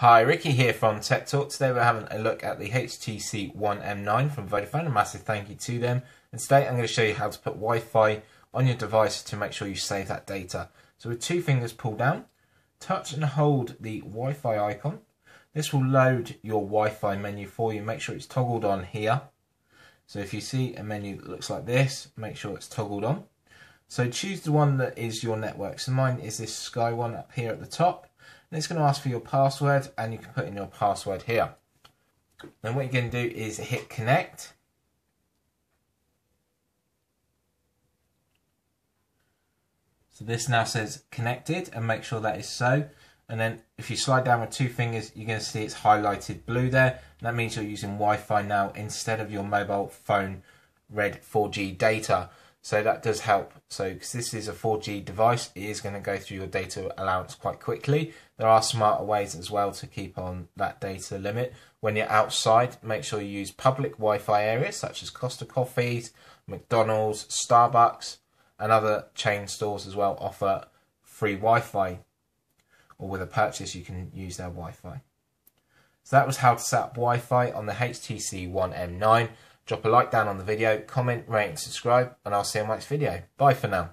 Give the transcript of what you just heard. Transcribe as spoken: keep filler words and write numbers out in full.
Hi, Ricky here from Tech Talk. Today we're having a look at the H T C One M nine from Vodafone. A massive thank you to them. And today I'm going to show you how to put Wi-Fi on your device to make sure you save that data. So with two fingers pulled down, touch and hold the Wi-Fi icon. This will load your Wi-Fi menu for you. Make sure it's toggled on here. So if you see a menu that looks like this, make sure it's toggled on. So choose the one that is your network. So mine is this Sky one up here at the top. And it's going to ask for your password, and you can put in your password here. Then what you're going to do is hit connect. So this now says connected, and make sure that is so. And then if you slide down with two fingers, you're going to see it's highlighted blue there. And that means you're using Wi-Fi now instead of your mobile phone red four G data. So that does help. So because this is a four G device, it is going to go through your data allowance quite quickly. There are smarter ways as well to keep on that data limit. When you're outside, make sure you use public Wi-Fi areas such as Costa Coffees, McDonald's, Starbucks, and other chain stores as well offer free Wi-Fi. Or with a purchase, you can use their Wi-Fi. So that was how to set up Wi-Fi on the H T C One M nine. Drop a like down on the video, comment, rate and subscribe, and I'll see you in my next video. Bye for now.